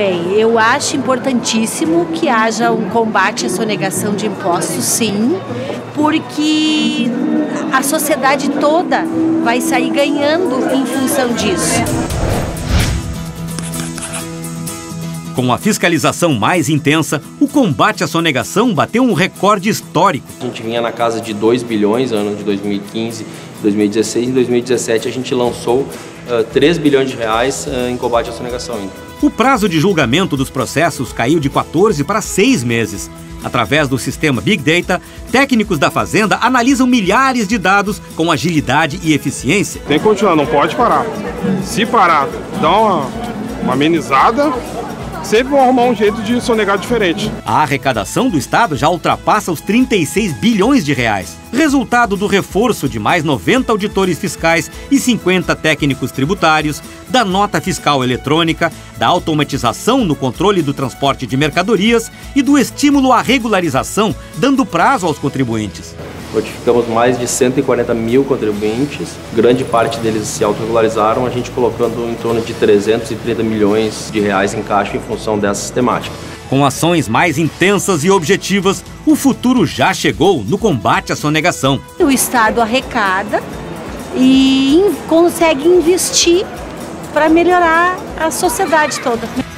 Bem, eu acho importantíssimo que haja um combate à sonegação de impostos, sim, porque a sociedade toda vai sair ganhando em função disso. Com a fiscalização mais intensa, o combate à sonegação bateu um recorde histórico. A gente vinha na casa de 2 bilhões, ano de 2015, 2016 e 2017 a gente lançou 3 bilhões de reais em combate à sonegação. O prazo de julgamento dos processos caiu de 14 para 6 meses. Através do sistema Big Data, técnicos da Fazenda analisam milhares de dados com agilidade e eficiência. Tem que continuar, não pode parar. Se parar, dá uma amenizada. Sempre vão arrumar um jeito de sonegar diferente. A arrecadação do Estado já ultrapassa os 36 bilhões de reais, resultado do reforço de mais 90 auditores fiscais e 50 técnicos tributários, da nota fiscal eletrônica, da automatização no controle do transporte de mercadorias e do estímulo à regularização, dando prazo aos contribuintes. Notificamos mais de 140 mil contribuintes, grande parte deles se autorregularizaram, a gente colocando em torno de 330 milhões de reais em caixa em função dessas temáticas. Com ações mais intensas e objetivas, o futuro já chegou no combate à sonegação. O Estado arrecada e consegue investir para melhorar a sociedade toda.